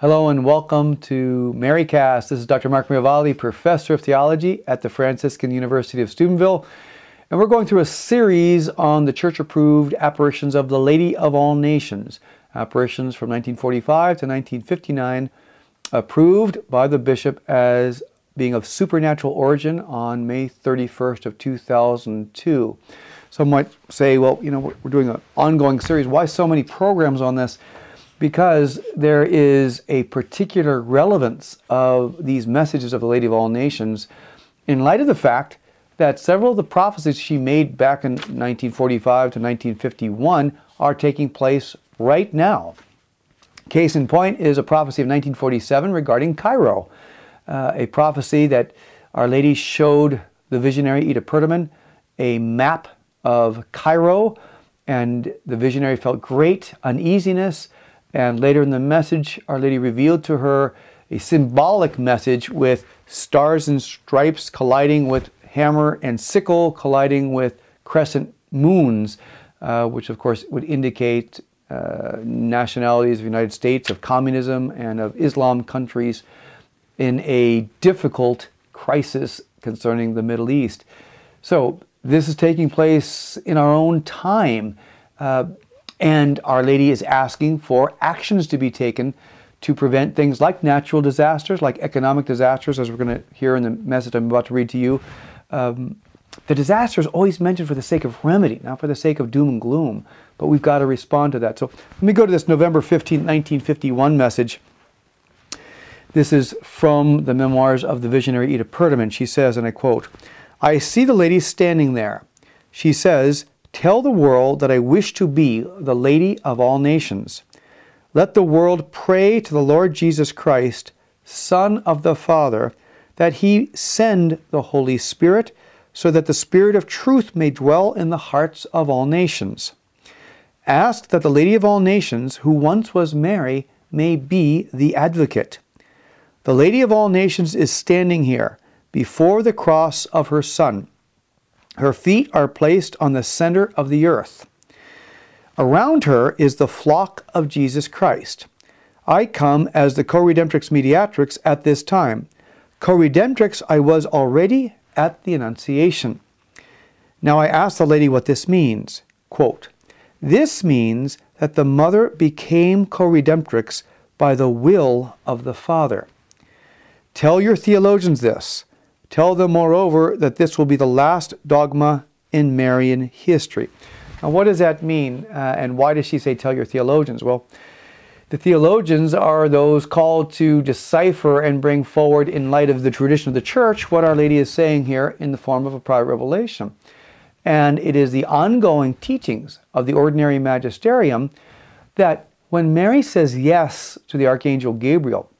Hello and welcome to MaryCast. This is Dr. Mark Miravalle, Professor of Theology at the Franciscan University of Steubenville. And we're going through a series on the church-approved apparitions of the Lady of All Nations. Apparitions from 1945 to 1959, approved by the bishop as being of supernatural origin on May 31st of 2002. Some might say, well, you know, we're doing an ongoing series. Why so many programs on this? Because there is a particular relevance of these messages of the Lady of All Nations in light of the fact that several of the prophecies she made back in 1945 to 1951 are taking place right now. Case in point is a prophecy of 1947 regarding Cairo, a prophecy that Our Lady showed the visionary Ida Peerdeman a map of Cairo, and the visionary felt great uneasiness, and later in the message Our Lady revealed to her a symbolic message with stars and stripes colliding with hammer and sickle colliding with crescent moons, which of course would indicate nationalities of the United States, of communism, and of Islam countries in a difficult crisis concerning the Middle East. So this is taking place in our own time, and Our Lady is asking for actions to be taken to prevent things like natural disasters, like economic disasters, as we're going to hear in the message I'm about to read to you. The disaster is always mentioned for the sake of remedy, not for the sake of doom and gloom, but we've got to respond to that. So let me go to this November 15, 1951 message. This is from the memoirs of the visionary Ida Peerdeman. She says, and I quote, "I see the lady standing there. She says, 'Tell the world that I wish to be the Lady of all nations. Let the world pray to the Lord Jesus Christ, Son of the Father, that he send the Holy Spirit, so that the Spirit of truth may dwell in the hearts of all nations. Ask that the Lady of all nations, who once was Mary, may be the advocate. The Lady of all nations is standing here, before the cross of her Son. Her feet are placed on the center of the earth. Around her is the flock of Jesus Christ. I come as the co-redemptrix mediatrix at this time. Co-redemptrix I was already at the Annunciation. Now I asked the lady what this means. Quote, this means that the mother became co-redemptrix by the will of the Father. Tell your theologians this. Tell them, moreover, that this will be the last dogma in Marian history." Now what does that mean, and why does she say tell your theologians? Well, the theologians are those called to decipher and bring forward, in light of the tradition of the Church, what Our Lady is saying here in the form of a private revelation. And it is the ongoing teachings of the ordinary magisterium that when Mary says yes to the Archangel Gabriel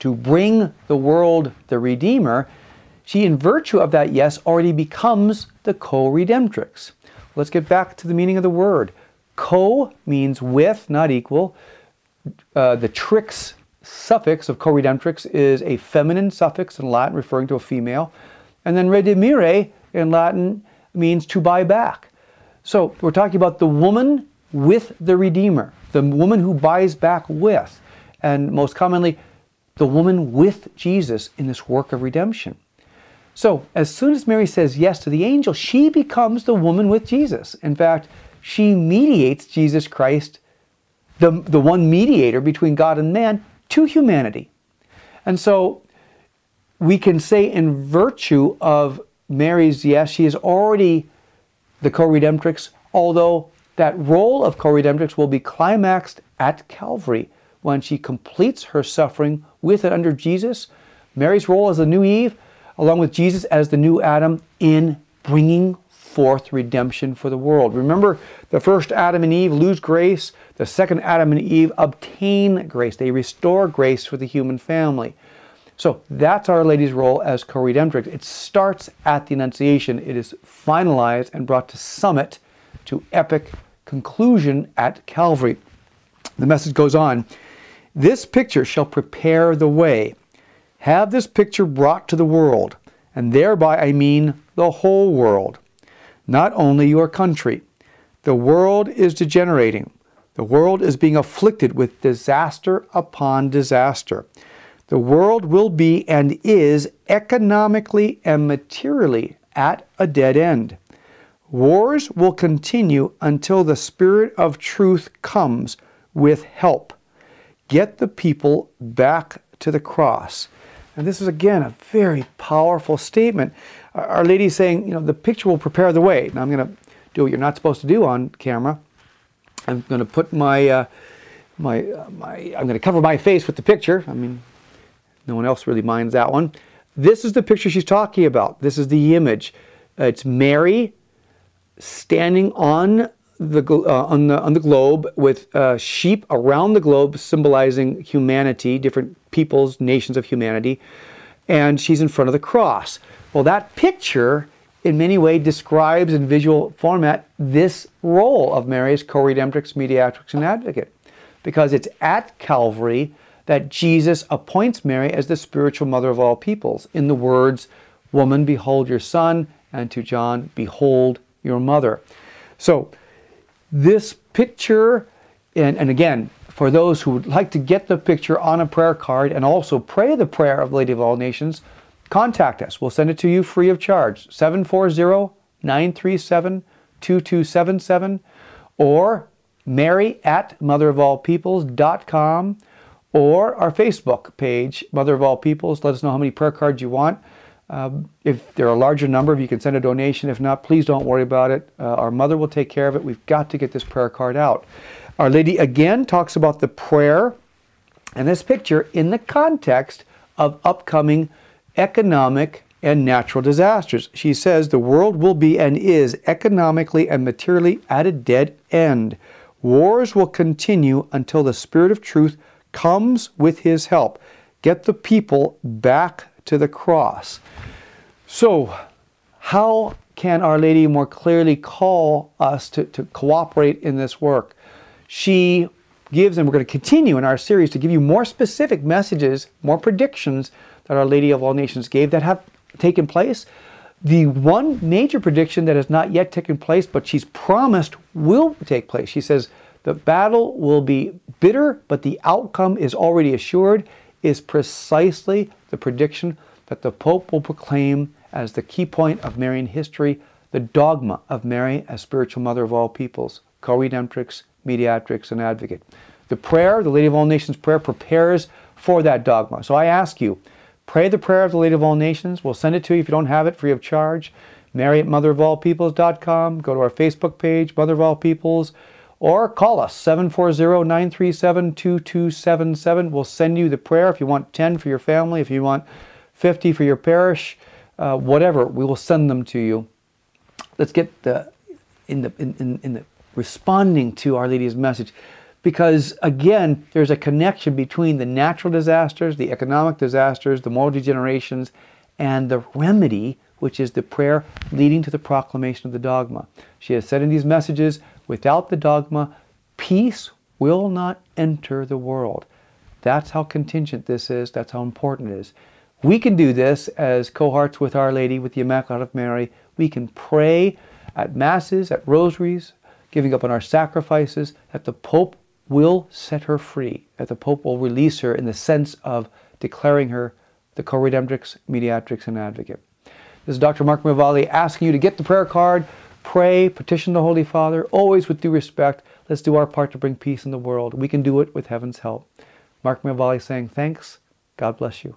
to bring the world the Redeemer, she, in virtue of that yes, already becomes the co-redemptrix. Let's get back to the meaning of the word. Co means with, not equal. The trix suffix of co-redemptrix is a feminine suffix in Latin, referring to a female. And then redimire in Latin means to buy back. So we're talking about the woman with the Redeemer, the woman who buys back with, and most commonly, the woman with Jesus in this work of redemption. So as soon as Mary says yes to the angel, she becomes the woman with Jesus. In fact, she mediates Jesus Christ, the one mediator between God and man, to humanity. And so we can say, in virtue of Mary's yes, she is already the co-redemptrix, although that role of co-redemptrix will be climaxed at Calvary when she completes her suffering with and under Jesus. Mary's role as the new Eve, along with Jesus as the new Adam, in bringing forth redemption for the world. Remember, the first Adam and Eve lose grace. The second Adam and Eve obtain grace. They restore grace for the human family. So that's Our Lady's role as co-redemptrix. It starts at the Annunciation. It is finalized and brought to summit, to epic conclusion at Calvary. The message goes on. "This picture shall prepare the way. Have this picture brought to the world, and thereby I mean the whole world. Not only your country. The world is degenerating. The world is being afflicted with disaster upon disaster. The world will be and is economically and materially at a dead end. Wars will continue until the Spirit of Truth comes with help. Get the people back to the cross. And this is, again, a very powerful statement. Our Lady is saying, you know, the picture will prepare the way. Now I'm going to do what you're not supposed to do on camera. I'm going to put my, I'm going to cover my face with the picture. I mean, no one else really minds that one. This is the picture she's talking about. This is the image. It's Mary standing on the globe with sheep around the globe, symbolizing humanity, different peoples, nations of humanity, and she's in front of the cross. Well, that picture in many ways describes in visual format this role of Mary as co-redemptrix, mediatrix, and advocate, because it's at Calvary that Jesus appoints Mary as the spiritual mother of all peoples. In the words, "Woman, behold your son," and to John, "Behold your mother." So this picture, and again, for those who would like to get the picture on a prayer card and also pray the prayer of Lady of All Nations, contact us. We'll send it to you free of charge, 740-937-2277, or mary@motherofallpeoples.com, or our Facebook page, Mother of All Peoples. Let us know how many prayer cards you want. If there are a larger number, you can send a donation. If not, please don't worry about it. Our mother will take care of it. We've got to get this prayer card out. Our Lady again talks about the prayer and this picture in the context of upcoming economic and natural disasters. She says the world will be and is economically and materially at a dead end. Wars will continue until the Spirit of Truth comes with his help. Get the people back to the cross. So how can Our Lady more clearly call us to cooperate in this work? She gives, and we're going to continue in our series to give you more specific messages, more predictions that Our Lady of All Nations gave that have taken place. The one major prediction that has not yet taken place, but she's promised will take place. She says, the battle will be bitter, but the outcome is already assured, is precisely the prediction that the Pope will proclaim as the key point of Marian history, the dogma of Mary as spiritual mother of all peoples, co-redemptrix, mediatrix, and advocate. The prayer, the Lady of All Nations prayer, prepares for that dogma. So I ask you, pray the prayer of the Lady of All Nations. We'll send it to you if you don't have it, free of charge. Mary@motherofallpeoples.com. Go to our Facebook page, Mother of All Peoples, or call us, 740-937-2277. We'll send you the prayer if you want 10 for your family, if you want 50 for your parish, whatever. We will send them to you. Let's get in the responding to Our Lady's message, because again, there's a connection between the natural disasters, the economic disasters, the moral degenerations, and the remedy, which is the prayer leading to the proclamation of the dogma. She has said in these messages, without the dogma, peace will not enter the world. That's how contingent this is. That's how important it is. We can do this as cohorts with Our Lady, with the Immaculate Heart of Mary. We can pray at masses, at rosaries, giving up on our sacrifices, that the Pope will set her free, that the Pope will release her in the sense of declaring her the co-redemptrix, mediatrix, and advocate. This is Dr. Mark Miravalle asking you to get the prayer card, pray, petition the Holy Father, always with due respect. Let's do our part to bring peace in the world. We can do it with heaven's help. Mark Miravalle saying thanks. God bless you.